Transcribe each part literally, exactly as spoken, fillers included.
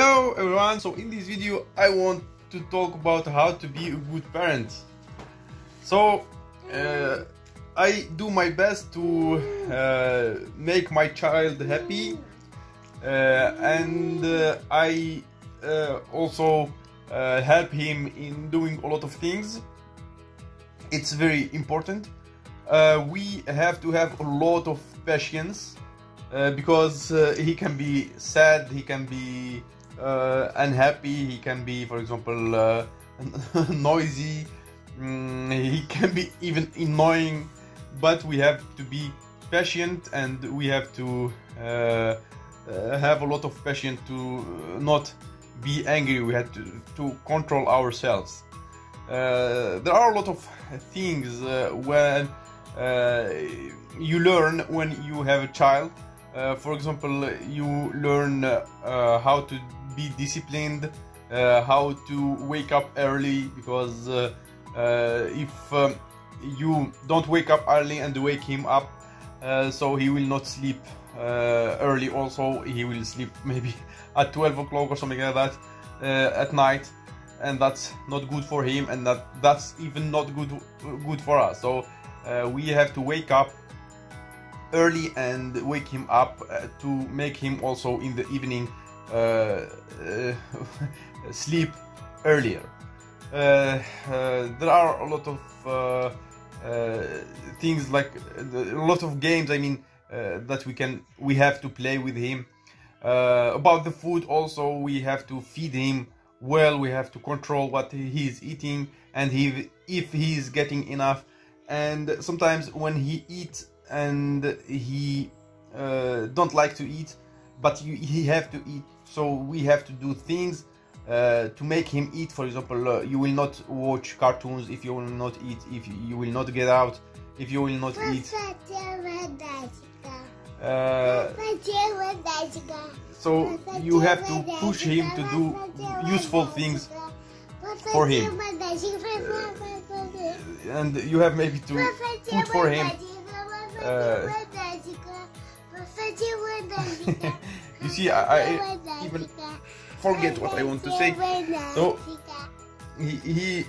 Hello everyone, so in this video I want to talk about how to be a good parent. So uh, I do my best to uh, make my child happy, uh, and uh, I uh, also uh, help him in doing a lot of things. It's very important. Uh, we have to have a lot of patience uh, because uh, he can be sad, he can be Uh, unhappy, he can be, for example, uh, noisy, mm, he can be even annoying, but we have to be patient and we have to uh, uh, have a lot of patience to not be angry. We have to, to control ourselves. Uh, there are a lot of things uh, when uh, you learn when you have a child. Uh, for example, you learn uh, how to be disciplined, uh, how to wake up early, because uh, uh, if um, you don't wake up early and wake him up, uh, so he will not sleep uh, early. Also, he will sleep maybe at twelve o'clock or something like that uh, at night, and that's not good for him, and that that's even not good good for us. So uh, we have to wake up early and wake him up uh, to make him also in the evening uh, uh, sleep earlier. Uh, uh, there are a lot of uh, uh, things, like a lot of games, I mean, uh, that we can we have to play with him. Uh, about the food also, we have to feed him well, we have to control what he is eating and he, if he is getting enough. And sometimes when he eats and he uh, don't like to eat, but you, he have to eat, so we have to do things uh, to make him eat. For example, uh, you will not watch cartoons if you will not eat, if you will not get out, if you will not eat. Uh, so you have to push him to do useful things for him, uh, and you have maybe to cook for him. Uh, you see, I, I even forget what I want to say. So he, he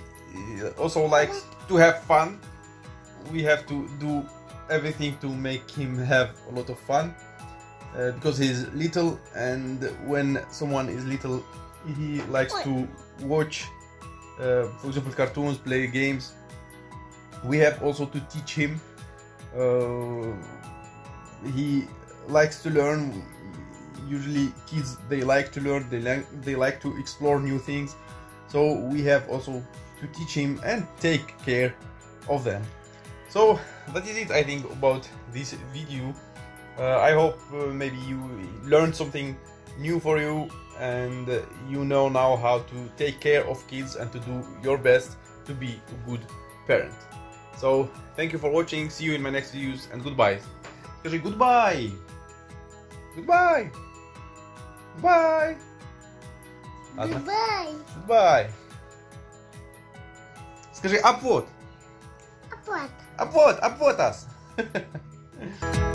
also likes to have fun. We have to do everything to make him have a lot of fun, uh, because he's little, and when someone is little, he likes to watch, uh, for example, cartoons, play games. We have also to teach him. Uh, he likes to learn. Usually kids, they like to learn, they like they like to explore new things, so we have also to teach him and take care of them. So that is it, I think, about this video. uh, I hope uh, maybe you learned something new for you, and uh, you know now how to take care of kids and to do your best to be a good parent. So, thank you for watching, see you in my next videos, and goodbye. Goodbye! Goodbye! Bye! Goodbye! Goodbye! Скажи, up what? Up what? Up what? Up what us!